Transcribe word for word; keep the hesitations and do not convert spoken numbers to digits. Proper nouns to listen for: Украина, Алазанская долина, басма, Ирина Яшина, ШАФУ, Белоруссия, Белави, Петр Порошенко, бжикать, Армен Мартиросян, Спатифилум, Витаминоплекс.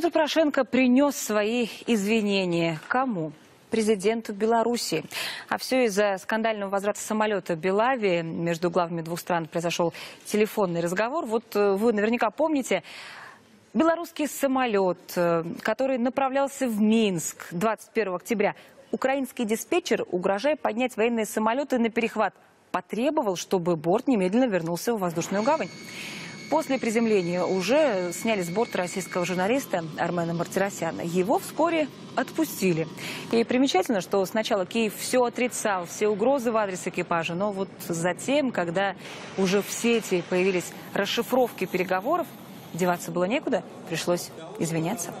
Петр Порошенко принес свои извинения. Кому? Президенту Беларуси. А все из-за скандального возврата самолета Белави. Между главами двух стран произошел телефонный разговор. Вот вы наверняка помните. Белорусский самолет, который направлялся в Минск двадцать первого октября. Украинский диспетчер, угрожая поднять военные самолеты на перехват, потребовал, чтобы борт немедленно вернулся в воздушную гавань. После приземления уже сняли с борта российского журналиста Армена Мартиросяна. Его вскоре отпустили. И примечательно, что сначала Киев все отрицал, все угрозы в адрес экипажа. Но вот затем, когда уже в сети появились расшифровки переговоров, деваться было некуда, пришлось извиняться.